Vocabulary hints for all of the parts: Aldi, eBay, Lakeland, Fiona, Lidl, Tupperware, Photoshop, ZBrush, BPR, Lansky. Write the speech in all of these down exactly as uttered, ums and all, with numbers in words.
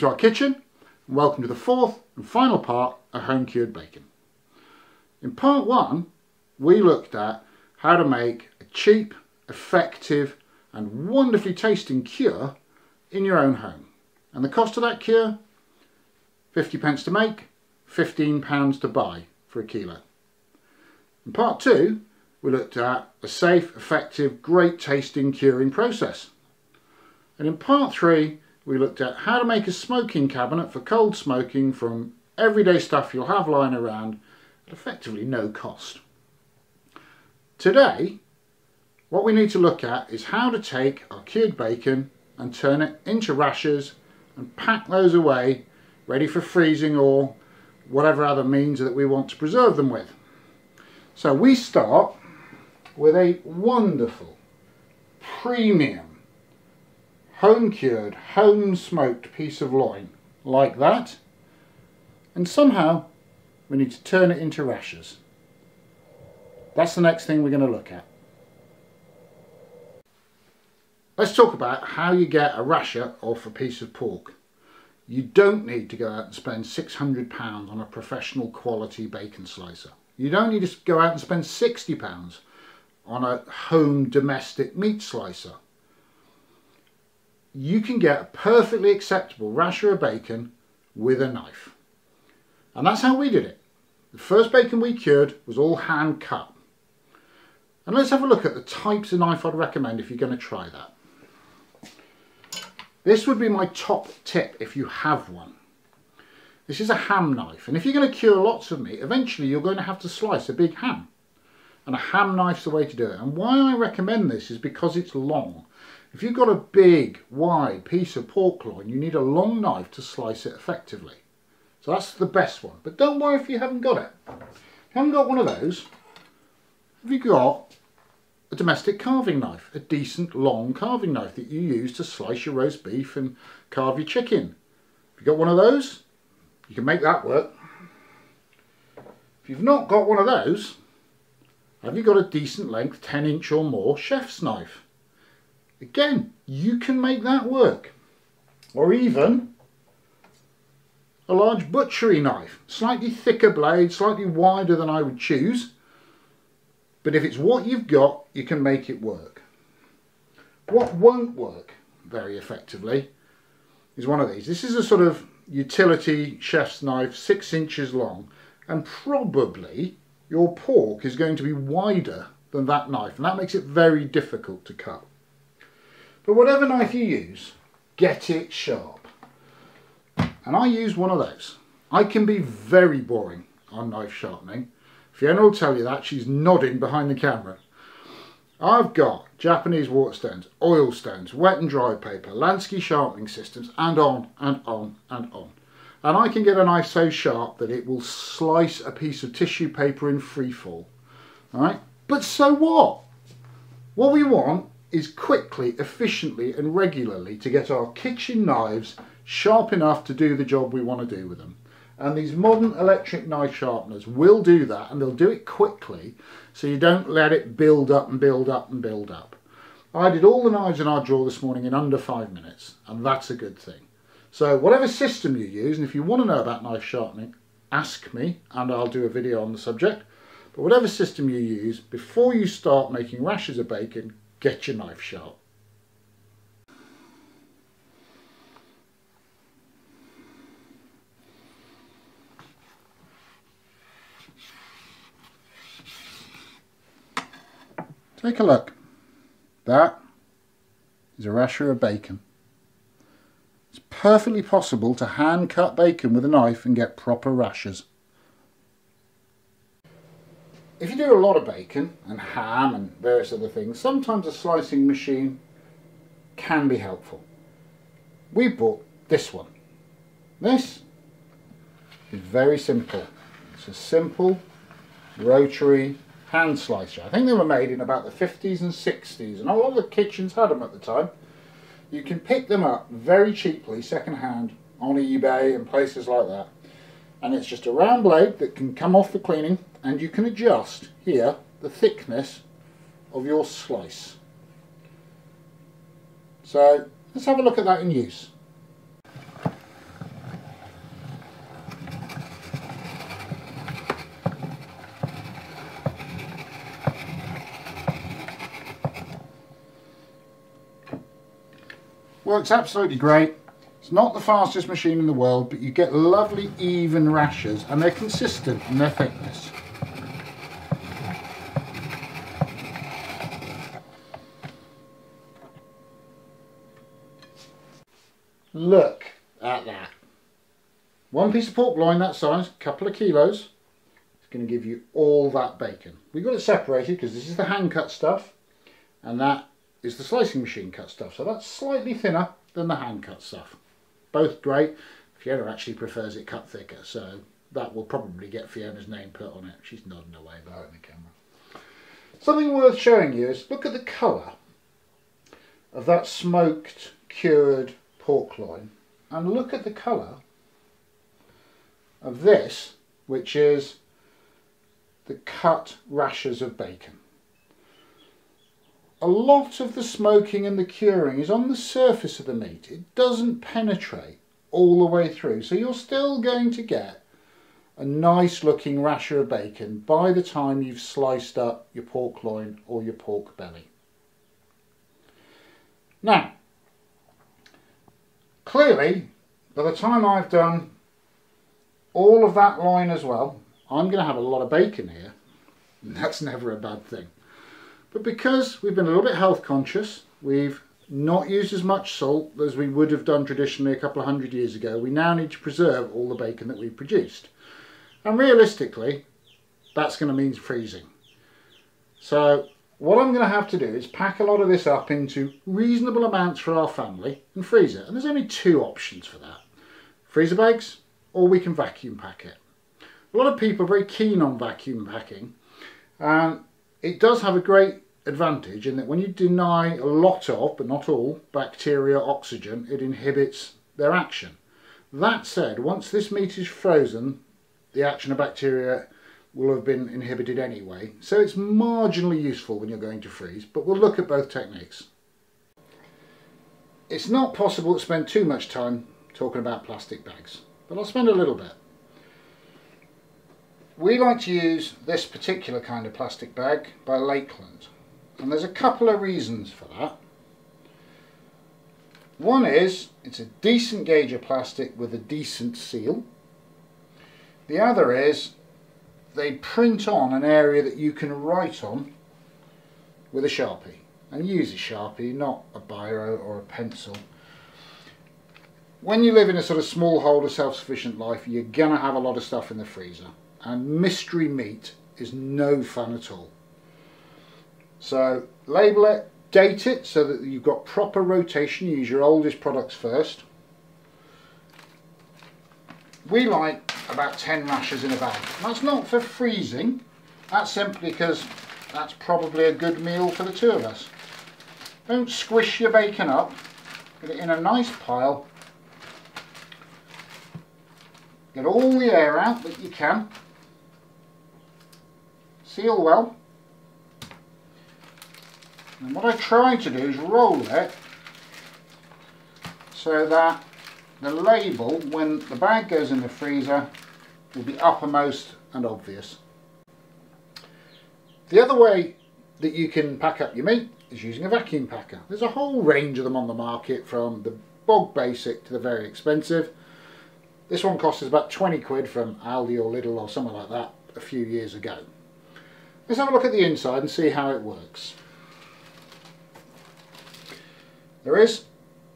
to our kitchen, and welcome to the fourth and final part of home cured bacon. In part one, we looked at how to make a cheap, effective and wonderfully tasting cure in your own home. And the cost of that cure? fifty pence to make, fifteen pounds to buy for a kilo. In part two, we looked at a safe, effective, great tasting curing process. And in part three, we looked at how to make a smoking cabinet for cold smoking from everyday stuff you'll have lying around at effectively no cost. Today, what we need to look at is how to take our cured bacon and turn it into rashers and pack those away, ready for freezing or whatever other means that we want to preserve them with. So we start with a wonderful, premium, home cured, home smoked piece of loin like that, and somehow we need to turn it into rashers. That's the next thing we're going to look at. Let's talk about how you get a rasher off a piece of pork. You don't need to go out and spend six hundred pounds on a professional quality bacon slicer. You don't need to go out and spend sixty pounds on a home domestic meat slicer. You can get a perfectly acceptable rasher of bacon with a knife. And that's how we did it. The first bacon we cured was all hand cut. And let's have a look at the types of knife I'd recommend if you're going to try that. This would be my top tip if you have one. This is a ham knife, and if you're going to cure lots of meat, eventually you're going to have to slice a big ham. And a ham knife's the way to do it. And why I recommend this is because it's long. If you've got a big, wide piece of pork loin, you need a long knife to slice it effectively. So that's the best one. But don't worry if you haven't got it. If you haven't got one of those, have you got a domestic carving knife, a decent long carving knife that you use to slice your roast beef and carve your chicken? If you've got one of those, you can make that work. If you've not got one of those, have you got a decent length ten inch or more chef's knife? Again, you can make that work. Or even a large butchery knife, slightly thicker blade, slightly wider than I would choose. But if it's what you've got, you can make it work. What won't work very effectively is one of these. This is a sort of utility chef's knife, six inches long, and probably your pork is going to be wider than that knife, and that makes it very difficult to cut. But whatever knife you use, get it sharp. And I use one of those. I can be very boring on knife sharpening. Fiona will tell you that, she's nodding behind the camera. I've got Japanese water stones, oil stones, wet and dry paper, Lansky sharpening systems, and on and on and on. And I can get a knife so sharp that it will slice a piece of tissue paper in free fall. All right? But so what? What we want is quickly, efficiently and regularly to get our kitchen knives sharp enough to do the job we want to do with them. And these modern electric knife sharpeners will do that, and they'll do it quickly, so you don't let it build up and build up and build up. I did all the knives in our drawer this morning in under five minutes, and that's a good thing. So whatever system you use, and if you want to know about knife sharpening, ask me, and I'll do a video on the subject. But whatever system you use, before you start making rashers of bacon, get your knife sharp. Take a look. That is a rasher of bacon. It's perfectly possible to hand cut bacon with a knife and get proper rashers. If you do a lot of bacon and ham and various other things, sometimes a slicing machine can be helpful. We bought this one. This is very simple. It's a simple rotary hand slicer. I think they were made in about the fifties and sixties, and a lot of the kitchens had them at the time. You can pick them up very cheaply second hand on eBay and places like that, and it's just a round blade that can come off for cleaning, and you can adjust here the thickness of your slice. So let's have a look at that in use. Works absolutely great. It's not the fastest machine in the world, but you get lovely even rashers and they're consistent in their thickness. Look at that. One piece of pork loin that size, a couple of kilos, it's going to give you all that bacon. We've got it separated because this is the hand cut stuff and that is the slicing machine cut stuff, so that's slightly thinner than the hand cut stuff. Both great. Fiona actually prefers it cut thicker, so that will probably get Fiona's name put on it. She's nodding away behind the camera. Something worth showing you is look at the colour of that smoked, cured pork loin, and look at the colour of this, which is the cut rashers of bacon. A lot of the smoking and the curing is on the surface of the meat. It doesn't penetrate all the way through, so you're still going to get a nice looking rasher of bacon by the time you've sliced up your pork loin or your pork belly. Now, clearly, by the time I've done all of that loin as well, I'm going to have a lot of bacon here, and that's never a bad thing. But because we've been a little bit health conscious, we've not used as much salt as we would have done traditionally a couple of hundred years ago, we now need to preserve all the bacon that we've produced. And realistically, that's going to mean freezing. So what I'm going to have to do is pack a lot of this up into reasonable amounts for our family and freeze it. And there's only two options for that. Freezer bags, or we can vacuum pack it. A lot of people are very keen on vacuum packing. Um, It does have a great advantage in that when you deny a lot of, but not all, bacteria oxygen, it inhibits their action. That said, once this meat is frozen, the action of bacteria will have been inhibited anyway. So it's marginally useful when you're going to freeze, but we'll look at both techniques. It's not possible to spend too much time talking about plastic bags, but I'll spend a little bit. We like to use this particular kind of plastic bag by Lakeland, and there's a couple of reasons for that. One is it's a decent gauge of plastic with a decent seal. The other is they print on an area that you can write on with a Sharpie, and use a Sharpie, not a biro or a pencil. When you live in a sort of smallholder, self-sufficient life, you're gonna have a lot of stuff in the freezer. And mystery meat is no fun at all. So label it, date it so that you've got proper rotation, use your oldest products first. We like about ten rashers in a bag. That's not for freezing, that's simply because that's probably a good meal for the two of us. Don't squish your bacon up, get it in a nice pile. Get all the air out that you can. Seal well. And what I try to do is roll it so that the label, when the bag goes in the freezer, will be uppermost and obvious. The other way that you can pack up your meat is using a vacuum packer. There's a whole range of them on the market, from the bog basic to the very expensive. This one cost us about twenty quid from Aldi or Lidl or something like that a few years ago. Let's have a look at the inside and see how it works. There is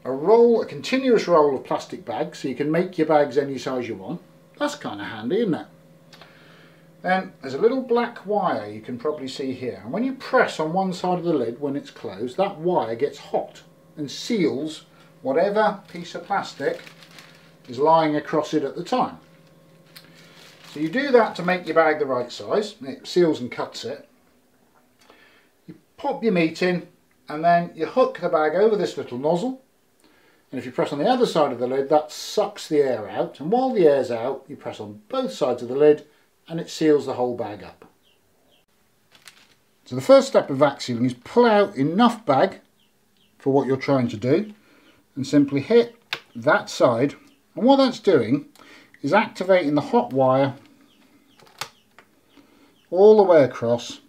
a roll, a continuous roll of plastic bags, so you can make your bags any size you want. That's kind of handy, isn't it? Then there's a little black wire you can probably see here. And when you press on one side of the lid when it's closed, that wire gets hot and seals whatever piece of plastic is lying across it at the time. So you do that to make your bag the right size, and it seals and cuts it. You pop your meat in and then you hook the bag over this little nozzle, and if you press on the other side of the lid, that sucks the air out, and while the air's out you press on both sides of the lid and it seals the whole bag up. So the first step of vac sealing is pull out enough bag for what you're trying to do and simply hit that side. And what that's doing is activating the hot wire all the way across,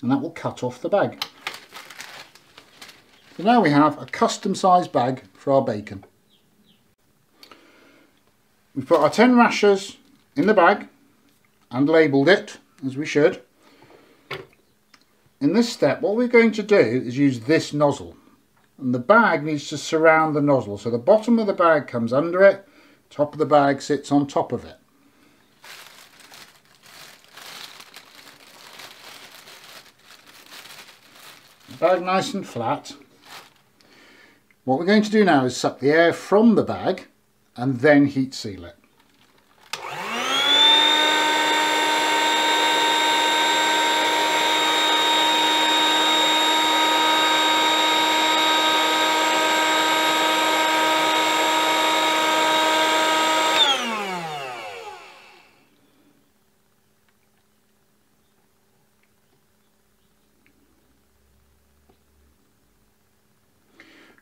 and that will cut off the bag. So now we have a custom sized bag for our bacon. We put our ten rashers in the bag and labelled it, as we should. In this step, what we're going to do is use this nozzle, and the bag needs to surround the nozzle, so the bottom of the bag comes under it, top of the bag sits on top of it. The bag nice and flat. What we're going to do now is suck the air from the bag and then heat seal it.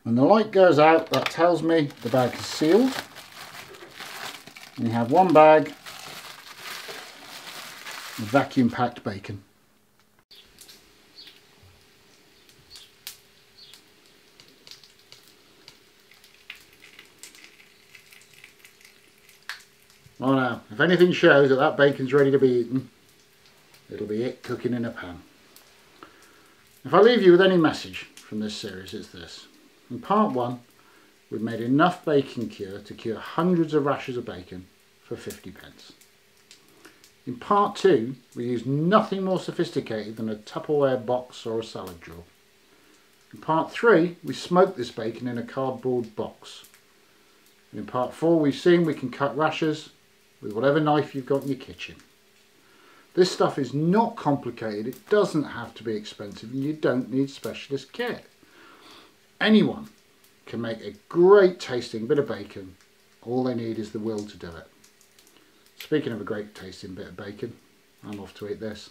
When the light goes out, that tells me the bag is sealed. We have one bag of vacuum packed bacon. Well now, if anything shows that that bacon's ready to be eaten, it'll be it cooking in a pan. If I leave you with any message from this series, it's this. In part one, we've made enough baking cure to cure hundreds of rashers of bacon for fifty pence. In part two, we used nothing more sophisticated than a Tupperware box or a salad drawer. In part three, we smoked this bacon in a cardboard box. And in part four, we've seen we can cut rashers with whatever knife you've got in your kitchen. This stuff is not complicated, it doesn't have to be expensive, and you don't need specialist kit. Anyone can make a great tasting bit of bacon. All they need is the will to do it. Speaking of a great tasting bit of bacon, I'm off to eat this.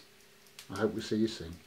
I hope we see you soon.